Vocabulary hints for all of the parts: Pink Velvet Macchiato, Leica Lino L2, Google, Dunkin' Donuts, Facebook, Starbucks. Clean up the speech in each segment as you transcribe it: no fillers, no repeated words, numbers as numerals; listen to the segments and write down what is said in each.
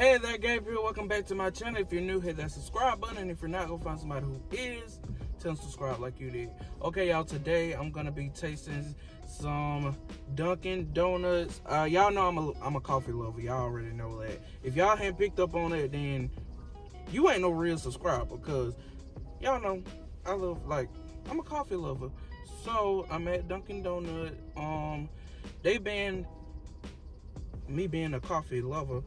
Hey there, Gabriel. Welcome back to my channel. If you're new, hit that subscribe button. And if you're not, go find somebody who is. Tell them to subscribe like you did. Okay, y'all, today I'm going to be tasting some Dunkin' Donuts. Y'all know I'm a coffee lover. Y'all already know that. If y'all haven't picked up on it, then you ain't no real subscriber, because y'all know I love, like, I'm a coffee lover. So I'm at Dunkin' Donuts. They've been, me being a coffee lover,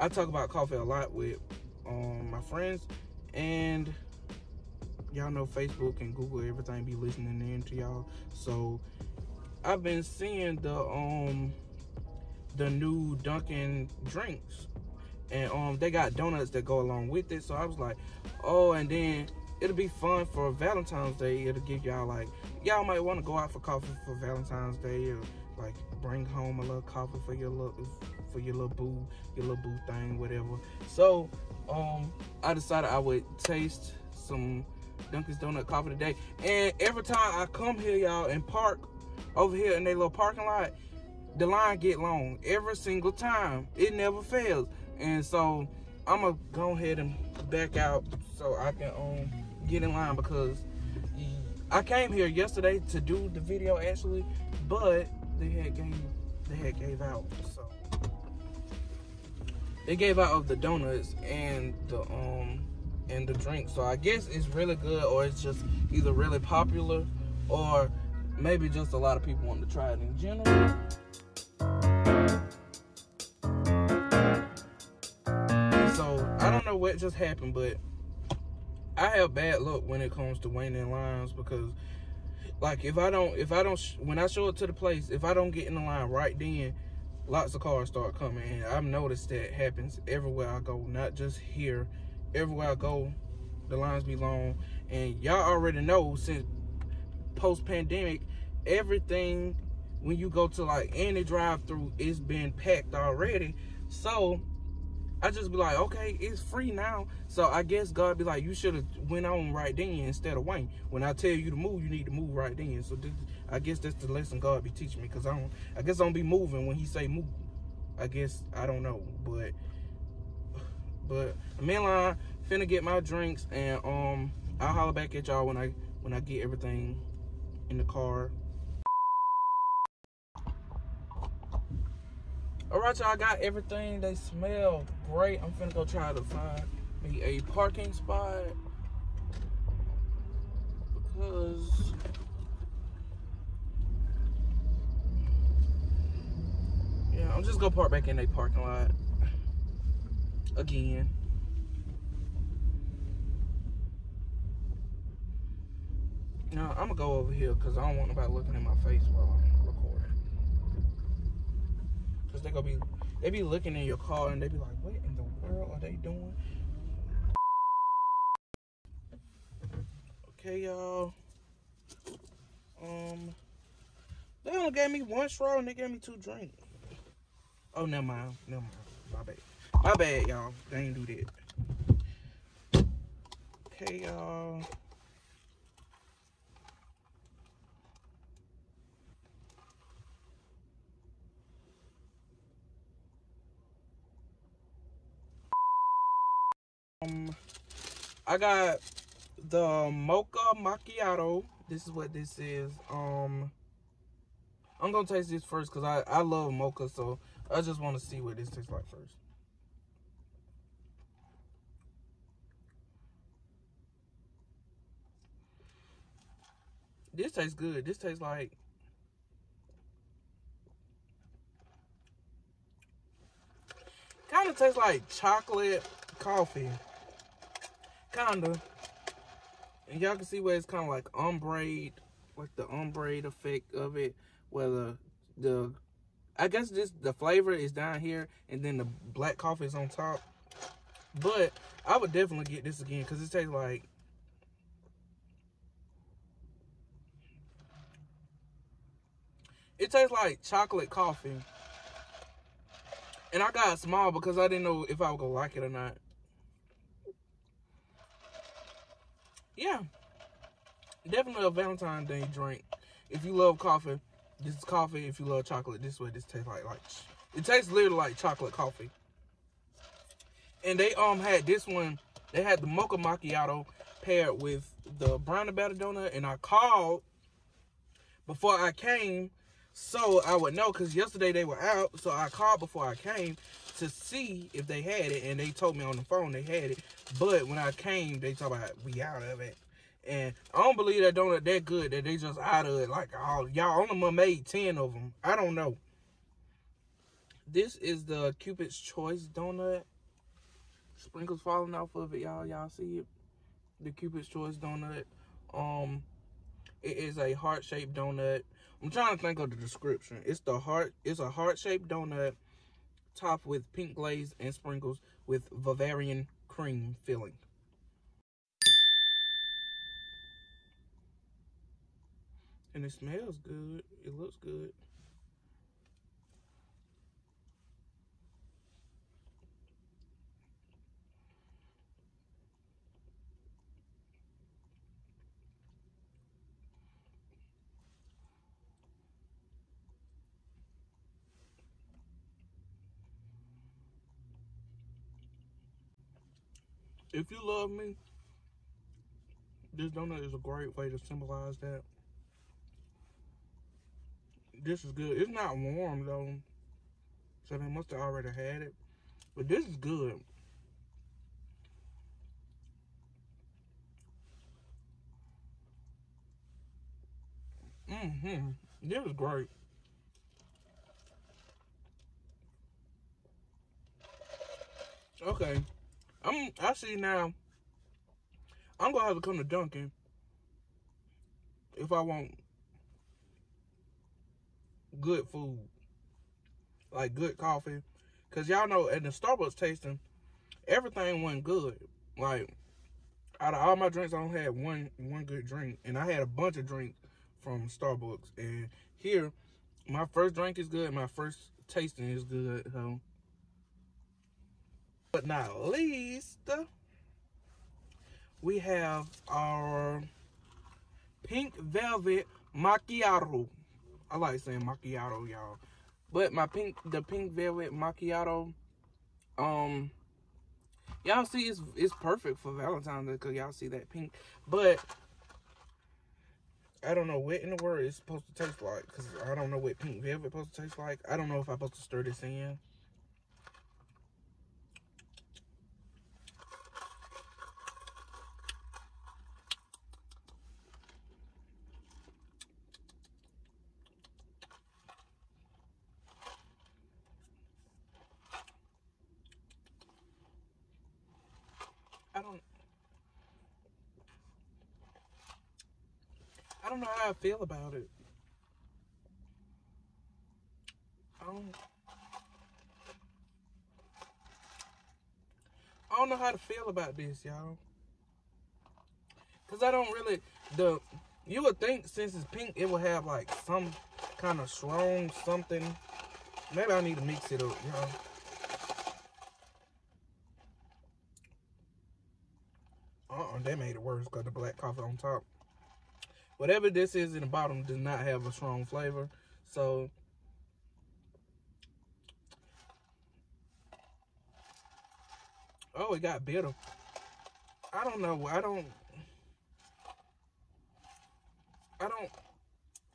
I talk about coffee a lot with my friends, and y'all know Facebook and Google, everything be listening in to y'all. So I've been seeing the new Dunkin' drinks, and they got donuts that go along with it. So I was like, oh, and then it'll be fun for Valentine's Day. It'll give y'all, like, y'all might want to go out for coffee for Valentine's Day, or like bring home a little coffee for your little boo thing, whatever. So I decided I would taste some Dunkin' Donut coffee today. And every time I come here, y'all, and park over here in their little parking lot, the line get long every single time. It never fails. And so I'm gonna go ahead and back out so I can get in line, because I came here yesterday to do the video actually, but they had gave out, so they gave out of the donuts and the drink. So I guess it's really good, or it's just either really popular, or maybe just a lot of people want to try it in general. So I don't know what just happened, but I have bad luck when it comes to waiting in lines, because like when I show up to the place, if I don't get in the line right then, lots of cars start coming. And I've noticed that happens everywhere I go, not just here. Everywhere I go, the lines be long. And y'all already know, since post-pandemic, everything, when you go to like any drive-through, it's been packed already. So I just be like, okay, it's free now. So I guess God be like, you should have went on right then instead of waiting. When I tell you to move, you need to move right then. So I guess that's the lesson God be teaching me, because I guess I don't be moving when he say move. I guess, I don't know, but I'm in line, finna get my drinks, and I'll holler back at y'all when I get everything in the car. All right, y'all, I got everything. They smell great. I'm finna go try to find me a parking spot, because I'm just gonna park back in a parking lot again. Now I'm gonna go over here, because I don't want nobody looking in my face while I'm recording, because they be looking in your car and they be like, what in the world are they doing? Okay, y'all, they only gave me one straw and they gave me two drinks. Oh, never mind, my bad, y'all, they ain't do that. Okay, y'all, I got the mocha macchiato. This is what this is. I'm gonna taste this first, because I love mocha, so I just want to see what this tastes like first. This tastes good. This tastes like, kind of tastes like chocolate coffee. Kind of. And y'all can see where it's kind of like ombre, like the ombre effect of it, where the I guess the flavor is down here, and then the black coffee is on top. But I would definitely get this again, because it tastes like, it tastes like chocolate coffee. And I got small because I didn't know if I was gonna like it or not. Yeah, definitely a Valentine's Day drink. If you love coffee, this is coffee. If you love chocolate, this is what this tastes like. It tastes literally like chocolate coffee. And they had this one. They had the mocha macchiato paired with the brownie batter donut. And I called before I came so I would know, because yesterday they were out. So I called before I came to see if they had it. And they told me on the phone they had it. But when I came, they talked about we out of it. And I don't believe that donut that good that they just out of it. Like, y'all only made 10 of them. I don't know. This is the Cupid Choice donut. Sprinkles falling off of it, y'all. Y'all see it? The Cupid Choice donut. It is a heart-shaped donut. I'm trying to think of the description. It's a heart-shaped donut topped with pink glaze and sprinkles with Bavarian cream filling. And it smells good. It looks good. If you love me, this donut is a great way to symbolize that. This is good. It's not warm though, so they must have already had it. But this is good. This is great. Okay. I see now. I'm gonna have to come to Dunkin' if I want good food, like good coffee, cause y'all know at the Starbucks tasting, everything wasn't good. Like out of all my drinks, I only had one good drink, and I had a bunch of drinks from Starbucks. And here, my first drink is good, my first tasting is good. So. But not least, we have our Pink Velvet Macchiato. I like saying macchiato, y'all. But the Pink Velvet Macchiato, y'all see it's perfect for Valentine's Day because y'all see that pink. But I don't know what in the world it's supposed to taste like, because I don't know what Pink Velvet supposed to taste like. I don't know if I'm supposed to stir this in. I don't know how I feel about it. I don't know how to feel about this, y'all. Cause I don't really you would think since it's pink it would have like some kind of strong something. Maybe I need to mix it up, y'all. They made it worse because the black coffee on top. Whatever this is in the bottom does not have a strong flavor. So oh, it got bitter. I don't know.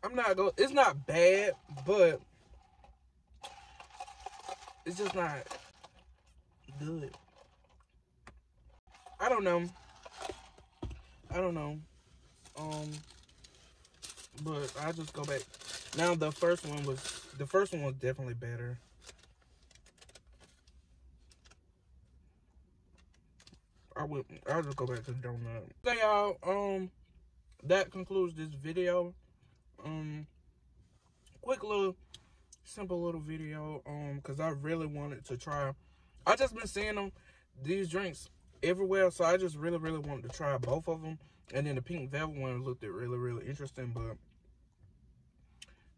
I'm not going. It's not bad, but it's just not good. I don't know. But I'll just go back. Now the first one was definitely better. I'll just go back to the donut. Okay, y'all, that concludes this video. Quick little, simple little video, cause I really wanted to try. I just been seeing these drinks everywhere, so I just really wanted to try both of them. And then the Pink Velvet one looked really interesting, but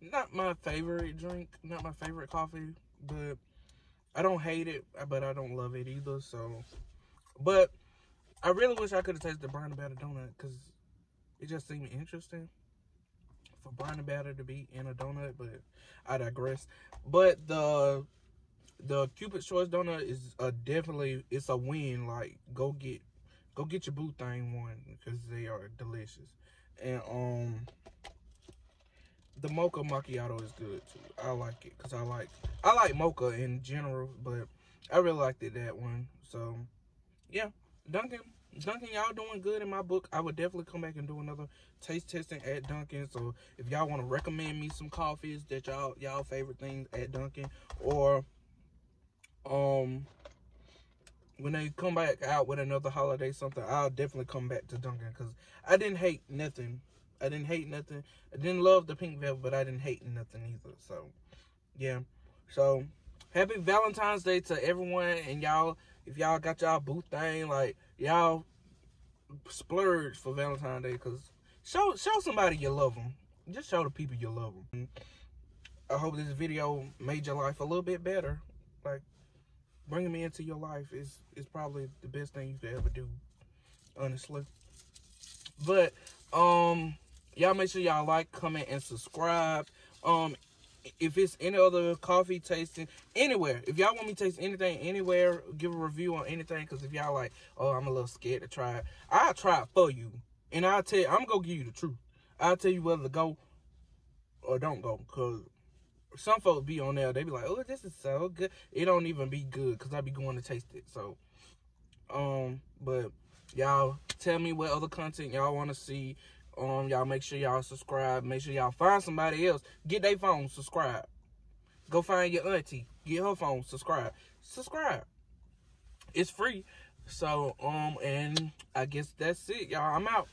not my favorite drink, not my favorite coffee. But I don't hate it, but I don't love it either. So, but I really wish I could have tasted the brownie batter donut, because it just seemed interesting for brownie batter to be in a donut. But I digress. But the the Cupid Choice donut is definitely, it's a win. Like, go get your boo thing one, because they are delicious. And the mocha macchiato is good too. I like it because I like mocha in general, but I really liked it, that one. So yeah, Dunkin', y'all doing good in my book. I would definitely come back and do another taste testing at Dunkin'. So if y'all want to recommend me some coffees that y'all favorite things at Dunkin', or when they come back out with another holiday something, I'll definitely come back to Dunkin', because I didn't hate nothing. I didn't hate nothing. I didn't love the pink velvet, but I didn't hate nothing either. So yeah. So happy Valentine's Day to everyone, and y'all, if y'all got y'all boo thing, like, y'all splurge for Valentine's Day, because show somebody you love them. Just show the people you love them. I hope this video made your life a little bit better. Like, bringing me into your life is probably the best thing you could ever do, honestly. But y'all make sure y'all like, comment, and subscribe. If it's any other coffee tasting anywhere, if y'all want me to taste anything anywhere, give a review on anything, because if y'all like, oh, I'm a little scared to try it, I'll try it for you, and I'll tell you, I'm gonna give you the truth. I'll tell you whether to go or don't go, because some folks be on there, they be like, oh, this is so good, it don't even be good, because I be going to taste it. So but y'all tell me what other content y'all want to see. Y'all make sure y'all subscribe. Make sure y'all find somebody else, get their phone, subscribe. Go find your auntie, get her phone, subscribe. It's free. So and I guess that's it, y'all. I'm out.